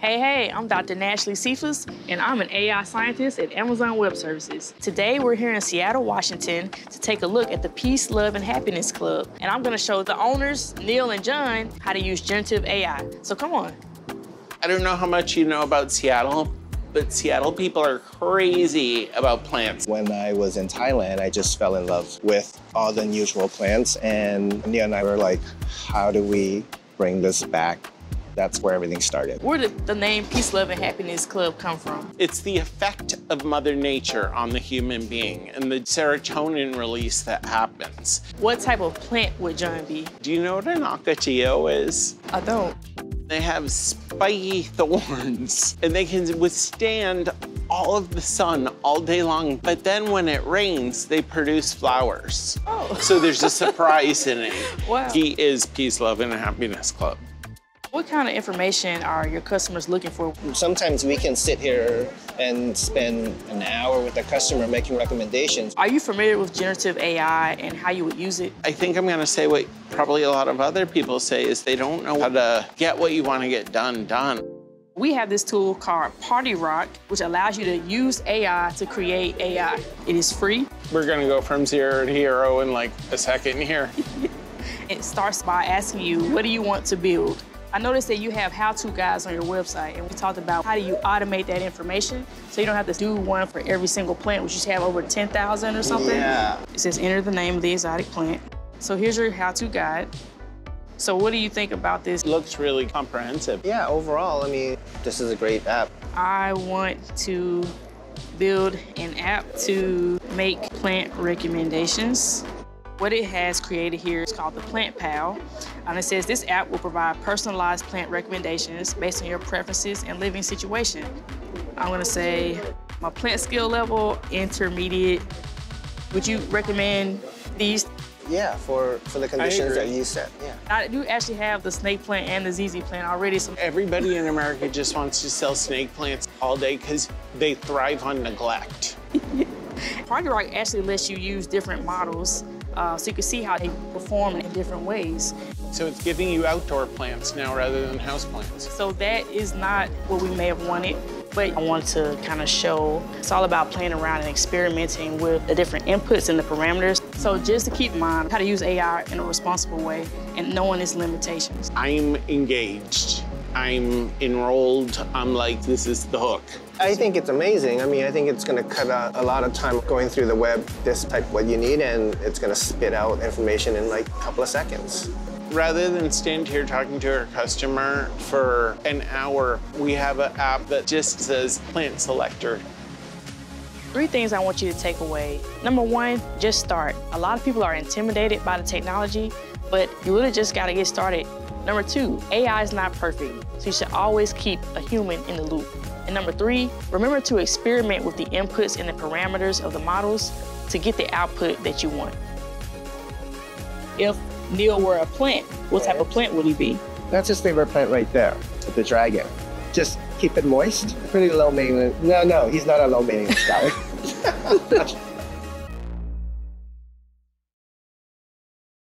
Hey, I'm Dr. Nashlie Sephus, and I'm an AI scientist at Amazon Web Services. Today, we're here in Seattle, Washington, to take a look at the Peace, Love, and Happiness Club. And I'm gonna show the owners, Neil and John, how to use generative AI. So come on. I don't know how much you know about Seattle, but Seattle people are crazy about plants. When I was in Thailand, I just fell in love with all the unusual plants, and Neil and I were like, how do we bring this back? That's where everything started. Where did the name Peace, Love, and Happiness Club come from? It's the effect of Mother Nature on the human being and the serotonin release that happens. What type of plant would John be? Do you know what an ocotillo is? I don't. They have spiky thorns, and they can withstand all of the sun all day long, but then when it rains, they produce flowers. Oh. So there's a surprise in it. Wow. He is Peace, Love, and Happiness Club. What kind of information are your customers looking for? Sometimes we can sit here and spend an hour with a customer making recommendations. Are you familiar with generative AI and how you would use it? I think I'm gonna say what probably a lot of other people say is they don't know how to get what you wanna get done. We have this tool called PartyRock, which allows you to use AI to create AI. It is free. We're gonna go from zero to hero in like a second here. It starts by asking you, what do you want to build? I noticed that you have how-to guides on your website, and we talked about how do you automate that information so you don't have to do one for every single plant, which you have over 10,000 or something. Yeah. It says enter the name of the exotic plant. So here's your how-to guide. So what do you think about this? Looks really comprehensive. Yeah, overall, I mean, this is a great app. I want to build an app to make plant recommendations. What it has created here is called the Plant Pal, and it says this app will provide personalized plant recommendations based on your preferences and living situation. I'm gonna say my plant skill level, intermediate. Would you recommend these? Yeah, for the conditions that you set, yeah. I do actually have the snake plant and the ZZ plant already. So everybody in America just wants to sell snake plants all day because they thrive on neglect. PartyRock actually lets you use different models so you can see how they perform in different ways. So it's giving you outdoor plants now rather than house plants. So that is not what we may have wanted, but I want to kind of show it's all about playing around and experimenting with the different inputs and the parameters. So just to keep in mind how to use AI in a responsible way and knowing its limitations. I'm engaged. I'm enrolled. I'm like, this is the hook. I think it's amazing. I mean, I think it's gonna cut out a lot of time going through the web, this type what you need, and it's gonna spit out information in like a couple of seconds. Rather than stand here talking to our customer for an hour, we have an app that just says plant selector. Three things I want you to take away. Number one, just start. A lot of people are intimidated by the technology, but you really just gotta get started. Number two, AI is not perfect, so you should always keep a human in the loop. And number three, remember to experiment with the inputs and the parameters of the models to get the output that you want. If Neil were a plant, what type of plant would he be? That's his favorite plant right there, the dragon. Just keep it moist, pretty low maintenance. No, he's not a low maintenance guy.